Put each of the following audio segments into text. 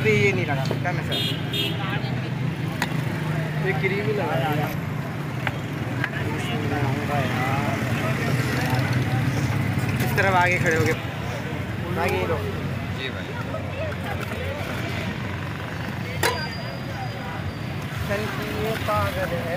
अभी ये नहीं लगा क्या मैं सर ये क्रीम ही लगा इस तरफ आगे खड़े हो गए आगे लो जी भाई ये पागल है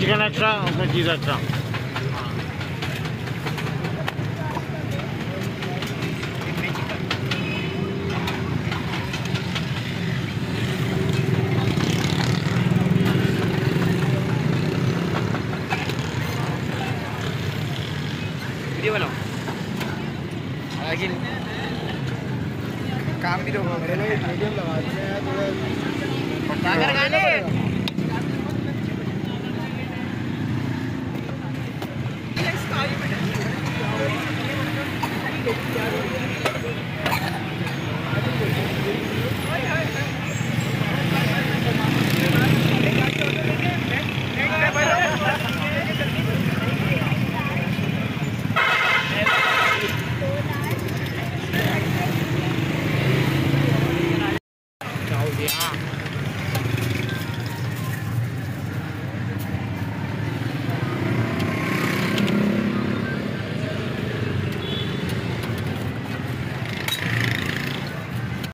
चिकन एक्स्ट्रा उसमें चीज़ एक्स्ट्रा वीडियो बनाओ आगे काम भी लोग मीडियम लगा दिया थोड़ा